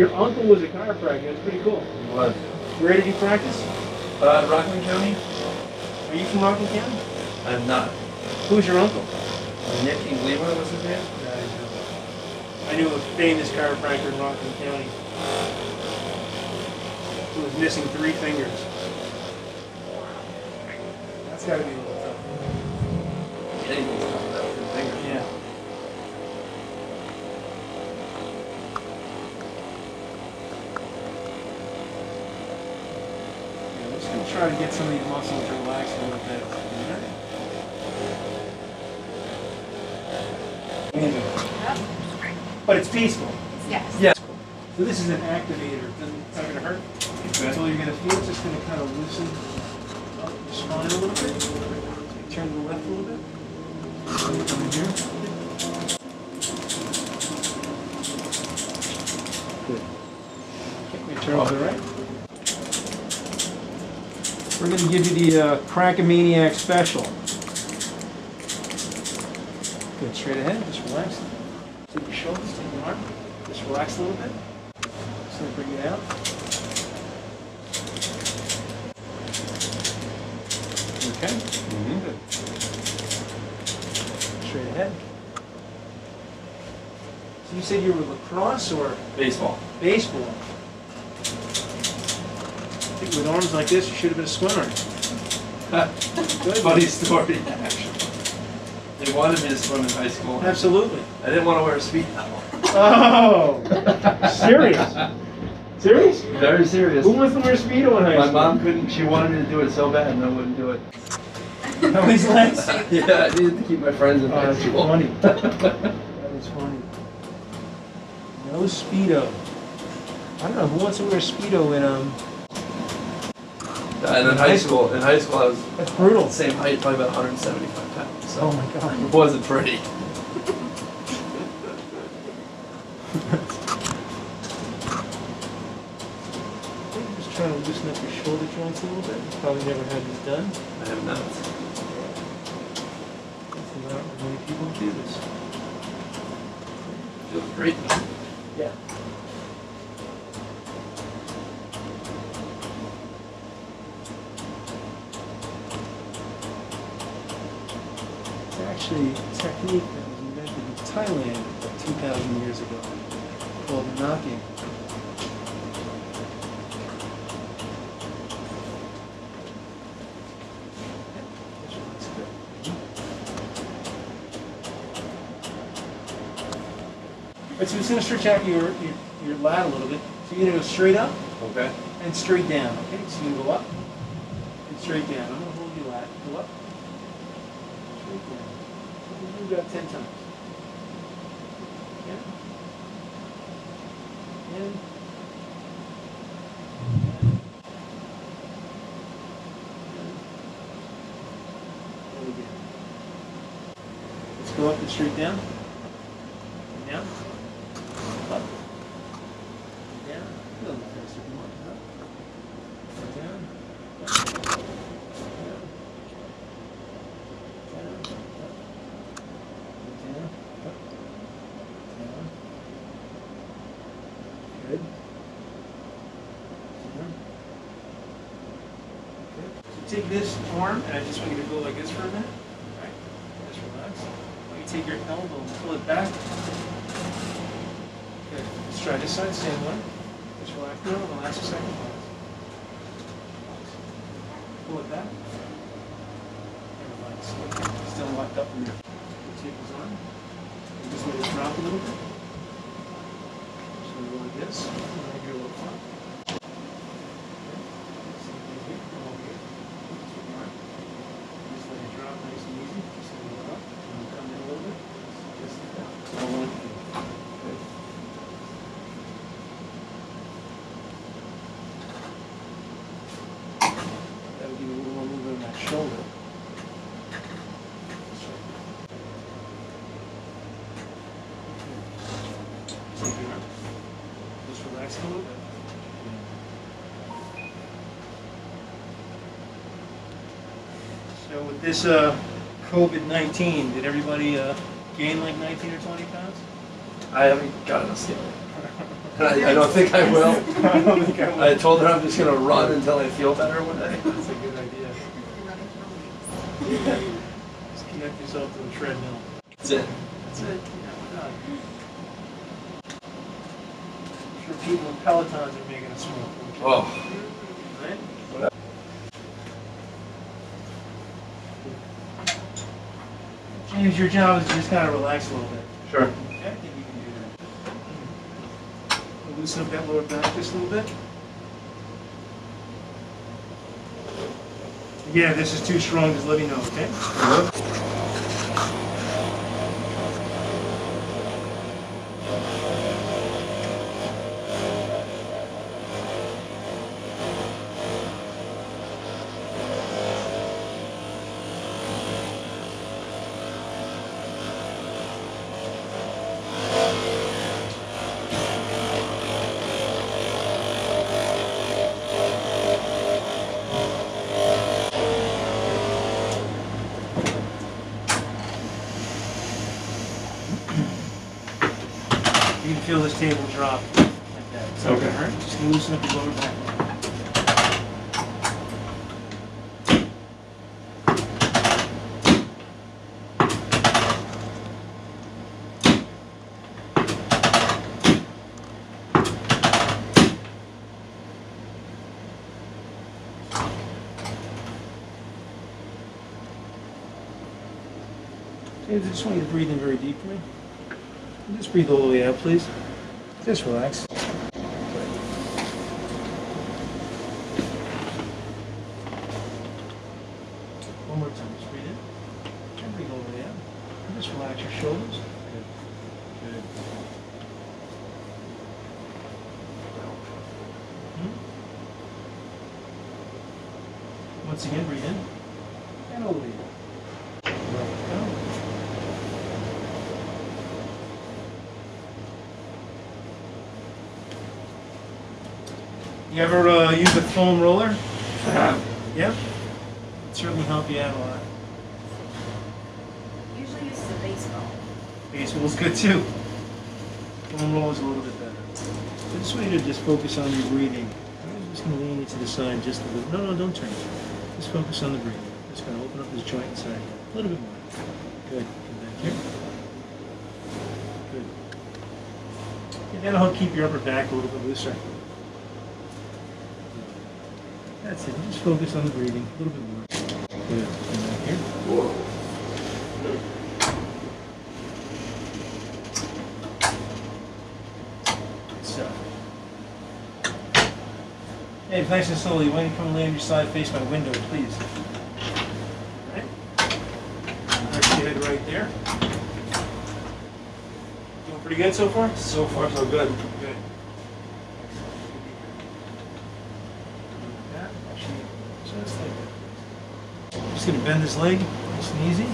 Your uncle was a chiropractor. That's pretty cool. He was. Where did he practice? Rockland County. Are you from Rockland County? I'm not. Who's your uncle? Nicky Weaver was his name. I knew a famous chiropractor in Rockland County who was missing 3 fingers. That's got to be a little tough. Anything's tough without 3 fingers. Yeah. I'm just going to try to get some of these muscles to relax a little bit. But it's peaceful. Yes. Yes. So this is an activator. It's not going to hurt. That's all you're going to feel. It's just going to kind of loosen up your spine a little bit. Turn to the left a little bit. Come in here. Good. Okay, we turn to the right. We're going to give you the Crack-A-Maniac special. Good. Straight ahead. Just relax. Take your shoulders, take your arm, just relax a little bit. So bring it out. Okay. Mm-hmm. Good. Straight ahead. So you said you were lacrosse or? Baseball. Baseball. I think with arms like this, you should have been a swimmer. Funny story, actually. They wanted me to swim in high school. Absolutely. I didn't want to wear a speed towel. Oh! Serious? Serious? Very serious. Who wants to wear a speedo in high school? My mom couldn't. She wanted me to do it so bad and I wouldn't do it. How many legs? Yeah, I needed to keep my friends in high school. Funny. That was funny. No speedo. I don't know who wants to wear a speedo in And in high school I was that's brutal. Same height, probably about 175 pounds. So oh my god. It wasn't pretty. I'm just trying to loosen up your shoulder joints a little bit. You probably never had this done. I have not. That's not many people do this. Feels great. Yeah. Actually, a technique that was invented in Thailand like 2,000 years ago called knocking. Right, so it's going to stretch out your lat a little bit. So you're going to go straight up, okay, and straight down. Okay, so you go up and straight down. I'm going to hold your lat. Go up, straight down. We'll do that 10 times. Yeah. And. And again. Let's go up and straight down. And down. Up. And down. A little faster. Come on. Up. And down. Take this arm, and I just want you to go like this for a minute. All right, just relax. You take your elbow and pull it back. Good. Let's try this side, same one. Just relax. No, relax a second. Pull it back. And relax. Okay. Still locked up in there. Take his arm. And just let it drop a little bit. So we go like this. And I go a little far. Shoulder. Just relax a little bit. So with this COVID-19, did everybody gain like 19 or 20 pounds? I haven't gotten a scale. I don't think I will. I told her I'm just going to run until I feel better one day. That's a good idea. Yeah. Just connect yourself to the treadmill. That's it. That's it. Yeah, I'm sure people in Pelotons are making a smoke. Oh. Right? James, your job is just kind of relax a little bit. Sure. Okay, I think you can do that. We'll loosen up that lower back just a little bit. Again, if this is too strong, just let me know, okay? Hello? You can feel this table drop like that. So okay. Hurt. Just loosen up the lower back. I just want you to breathe in very deeply. Just breathe all the way out, please. Just relax. One more time. Just breathe in. And breathe all the way out. And just relax your shoulders. Good. Good. Mm-hmm. Once again, breathe in. And all the way out. You ever use a foam roller? Yep. It certainly helped you out a lot. Usually used to baseball. Baseball's good too. Foam roller's a little bit better. I just want you to just focus on your breathing. I'm just going to lean you to the side just a little. No, don't turn. Just focus on the breathing. Just going to open up this joint inside a little bit more. Good. Come back here. Good. And that'll help keep your upper back a little bit looser. That's it. Just focus on the breathing a little bit more. Good. Come back here. Whoa. Good stuff. Hey, nice and slowly. Why don't you come lay on your side, face my window, please? All right. Rest your head right there. Doing pretty good so far? So far, so good. Good. Just going to bend this leg, nice and easy.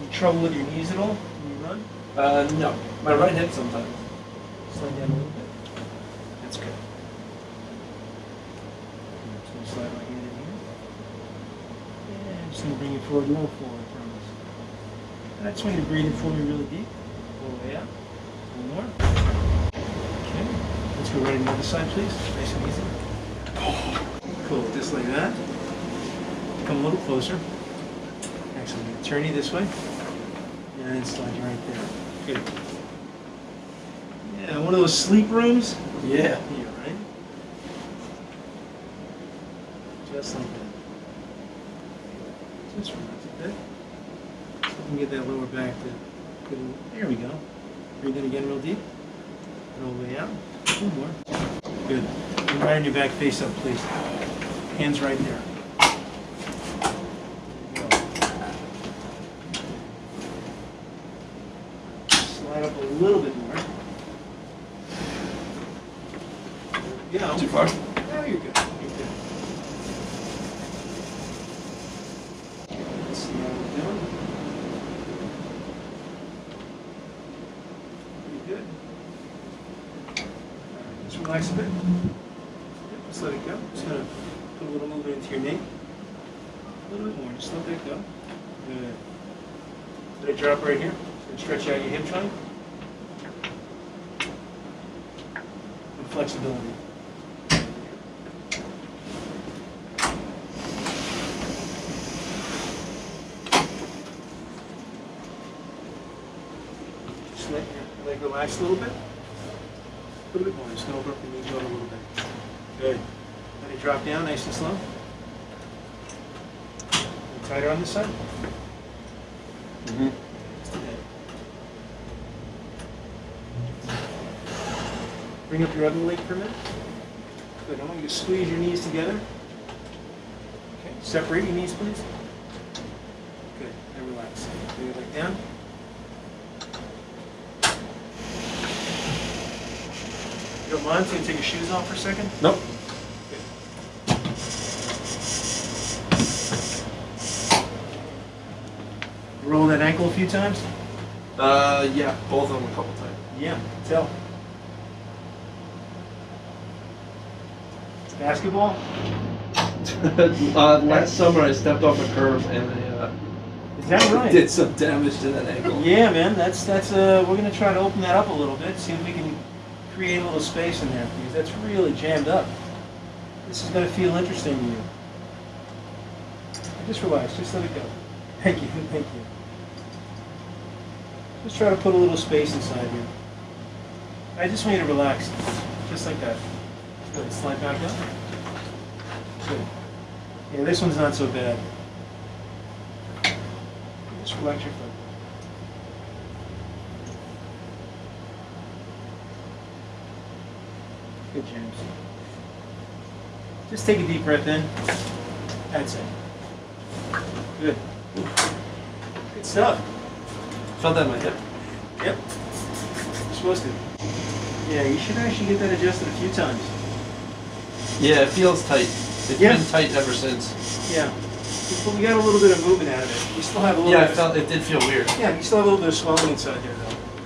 Any trouble with your knees at all when you run? No. My right hip sometimes. Slide down a little bit. That's good. I'm just going to slide my hand in here. Yeah, I'm just going to bring it forward, low forward, I promise. And I just want you to breathe in for me really deep. All the way up. One more. Okay. Let's go right on the other side, please. Nice and easy. Cool, just like that. Come a little closer. Actually, I'm going to turn you this way. And slide you right there. Good. Yeah, one of those sleep rooms? Yeah. Yeah, right? Just like that. Just relax a bit. So we can get that lower back to... There we go. Breathe in again real deep. And all the way out. One more. Good. And right on your back, face up, please. Hands right there. Slide up a little bit more. There we go. Too far? No, you're good. You're good. Okay, let's see how we're doing. Pretty good. Just relax a bit. Just let it go. Just gonna put a little movement into your knee. A little bit more. Just let that go. Good. Let it drop right here. and stretch out your hamstring. And flexibility. Just let your leg relax a little bit. A little bit more. Just open up the knee joint a little bit. Good. Let it drop down nice and slow. And tighter on this side. Mm-hmm. Bring up your other leg for a minute. Good. I want you to squeeze your knees together. Okay. Separate your knees, please. Good. Now relax. Bring your leg down. You don't mind? So you can take your shoes off for a second? Nope. Good. Roll that ankle a few times? Yeah, both of them a couple times. Yeah, tell. Basketball? Last summer I stepped off a curb and is that right? Did some damage to that ankle. Yeah, man, that's we're gonna try to open that up a little bit, see if we can create a little space in there because that's really jammed up. This is gonna feel interesting to you. Just relax, just let it go. Thank you, thank you. Just try to put a little space inside here. I just want you to relax, just like that. Good, slide back up. Good. Yeah, this one's not so bad. Just relax your foot. Good, James. Just take a deep breath in. That's it. Good. Good stuff. Felt that in my hip. Yep. You're supposed to. Yeah, you should actually get that adjusted a few times. Yeah, it feels tight. It's been tight ever since. Yeah. But we got a little bit of movement out of it. You still have a little bit. Yeah, it did feel weird. Yeah, you still have a little bit of swelling inside there, though.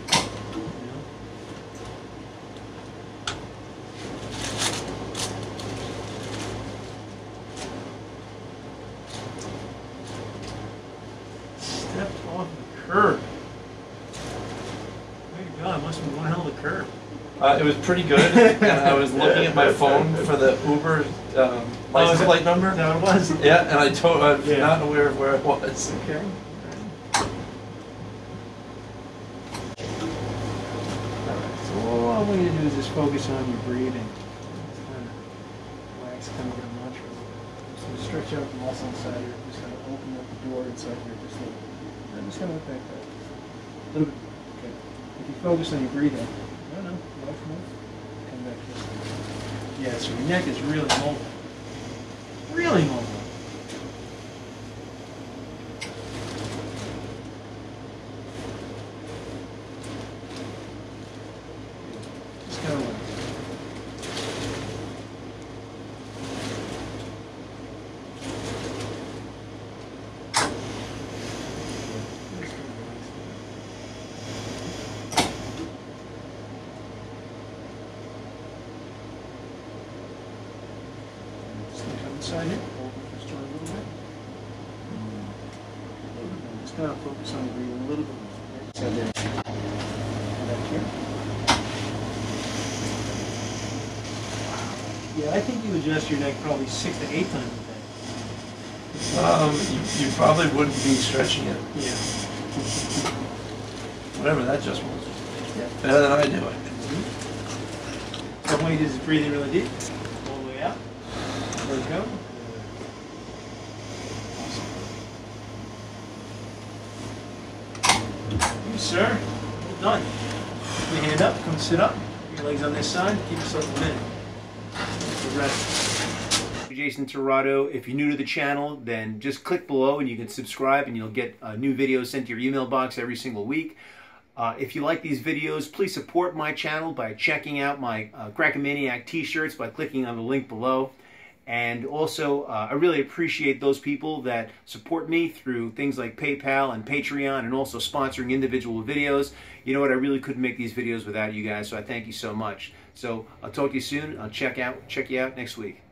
Stepped off the curb. Way to go, it must have been one hell of a curb. It was pretty good, and I was looking at my phone for the Uber license plate number. No, it was. Yeah, and I was not aware of where it was. Okay. So all I want you to do is just focus on your breathing. Just kind of relax, kind of get a mantra. So stretch out the muscle inside here. Just kind of open up the door inside here. Just a little bit. I'm just kind of look like that. A little bit. Okay. If you focus on your breathing. Come back here. Yeah, so your neck is really mobile. Really mobile. Just kind of like inside here, just try a little bit. Just kind of focus on breathing a little bit. Inside there. Back here. Yeah, I think you adjust your neck probably 6 to 8 times a day. You probably wouldn't be stretching it. Yeah. Whatever that just was. Yeah. Better than I do it. Mm-hmm. So when you just breathe in really deep, all the way out. There we go. Awesome. Thank you, sir. Well done. Put your hand up, come sit up. Your legs on this side, keep yourself in. The rest. Jason Tirado. If you're new to the channel, then just click below and you can subscribe and you'll get new videos sent to your email box every single week. If you like these videos, please support my channel by checking out my Crack-A-Maniac t-shirts by clicking on the link below. And also, I really appreciate those people that support me through things like PayPal and Patreon and also sponsoring individual videos. You know what? I really couldn't make these videos without you guys, so I thank you so much. So I'll talk to you soon. I'll check you out next week.